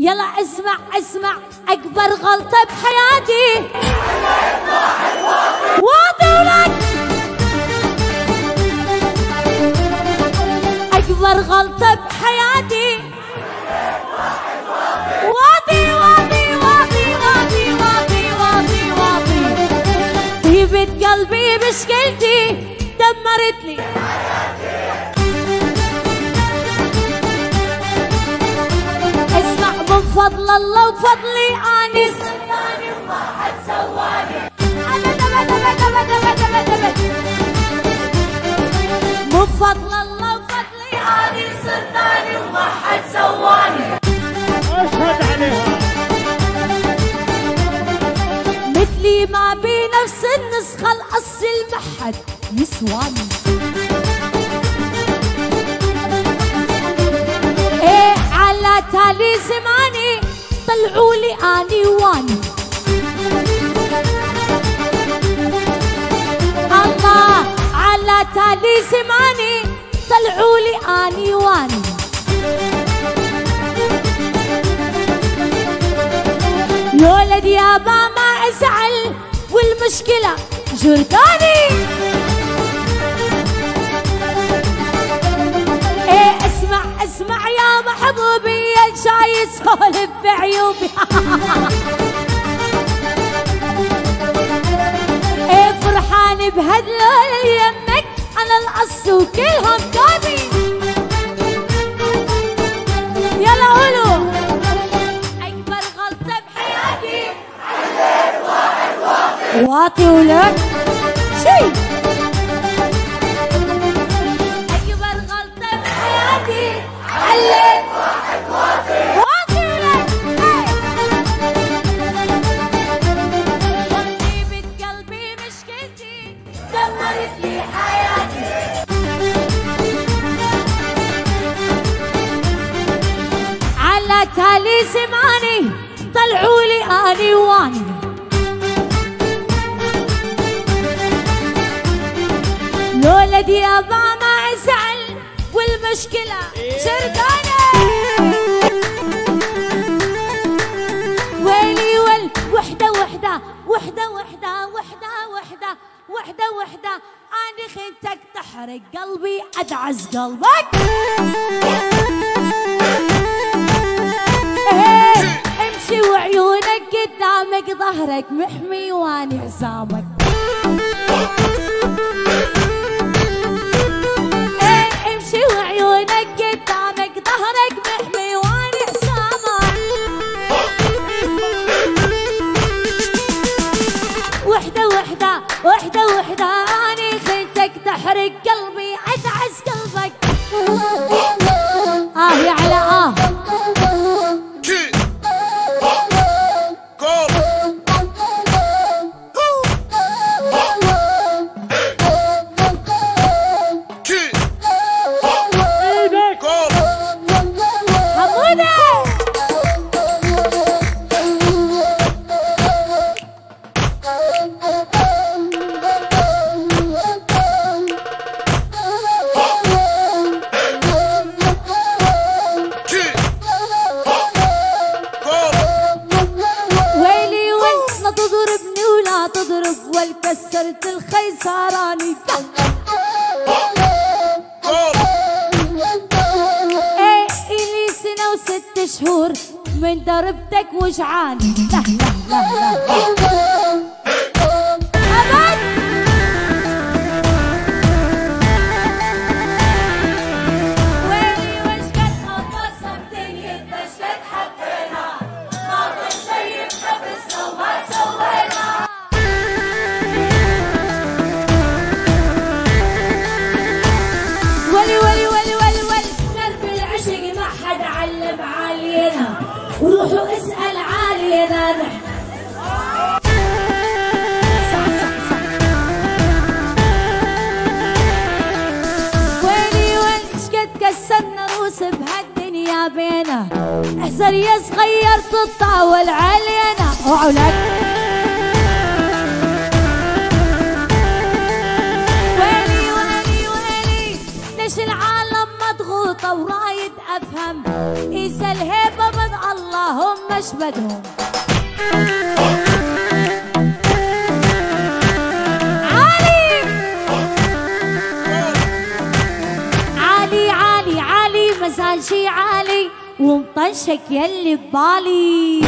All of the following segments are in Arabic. يلا اسمع اسمع أكبر غلطة بحياتي واطي ولك. أكبر غلطة بحياتي واطي واطي واطي واطي واطي واطي واطي. طيبة قلبي مشكلتي دمرتني، فضل الله وفضلي اني سلطاني وواحد سواني. ابد ابد ابد ابد ابد ابد ابد مو بفضل الله وفضلي اني سلطاني وواحد سواني. اشهد عليها مثلي ما بنفس النسخه الاصل المحد يسواني. ايه على تالي زماني طلعوا لي اني واني. الله على تالي زماني طلعوا لي اني واني. يولد يابا ما ازعل والمشكله جرداني. ايه اسمع اسمع يا محبوبي شاي سولف بعيوبي. ايه فرحان بهدلول يمك على القص وكلهم كابي. يلا قولوا اكبر غلطه بحياتي عليك واحد واطي واطي ولك شي. اكبر غلطه بحياتي عليك تالي زماني طلعوا لي اني واني. لولد يابا ما ازعل والمشكله شرداني. ويلي ويل وحده وحده وحده وحده وحده وحده وحده وحده اني خنتك تحرق قلبي ادعس قلبك. وعيونك قدامك ظهرك محمي واني حزامك. ايه امشي وعيونك قدامك ظهرك محمي واني حزامك. وحده وحده وحده وحده اني خلتك تحرق قلبي ادعس قلبك. اه يا على اه كسرت الخيساراني. ايه الي سنه وست شهور من ضربتك وجعاني. لا لا لا لا ابد. ويلي وشكد خبصنا بدنيتنا شكد حبينا ما ضل شي بنفسنا وما سوينا. وروحوا اسأل عالي ذابح. صح صح صح. ويلي ويل شقد كسرنا روس بهالدنيا بينا. احذر يا صغير تتطاول علينا. اوعوا لك. ويلي ويلي ويلي ليش العالم مضغوطة ورايد افهم. إذا الهيبة من الله وأجمدهم. عالي عالي عالي عالي مزاجي عالي ومطنشك يلي ببالي.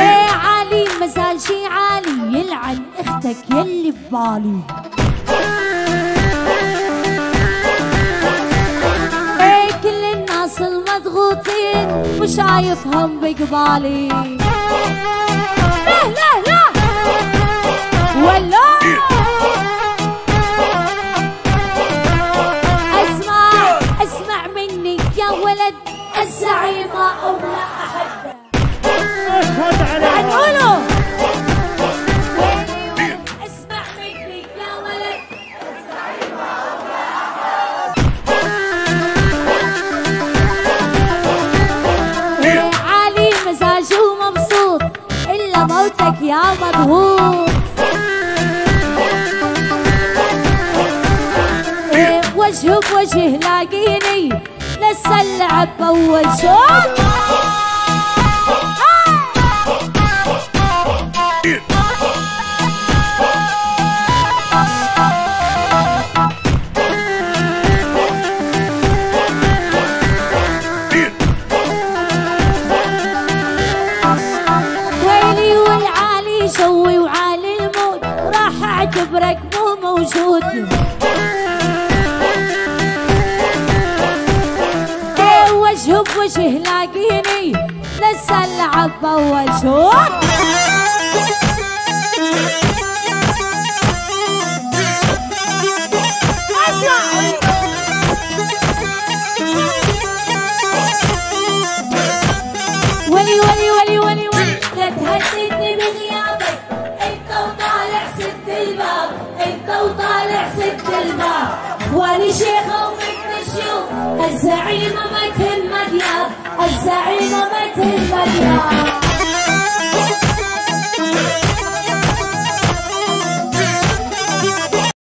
ايه عالي مزاجي عالي يلعن اختك يلي ببالي. مش عايفهم بقبالي. لا لا لا ولا اسمع اسمع مني يا ولد، الزعيمة أملا أحبها. هتقولوا اسمع مني يا ولد، الزعيمة أملا أحبها. موتك يا مضغوط وجه بوجه لاقيني لسه اللعب أول شوط. كبرك مو موجود. ايه وجه بوجه لاقيني لسه اللعب أول شوط. ولي ولي ولي ولي ولي لا تهددني بغيابك، انت وطالع ست الباب، انت وطالع ست الباب، واني شيخة ومثل الشيوخ، الزعيمة ما تهمك ياب، الزعيمة ما تهمك ياب.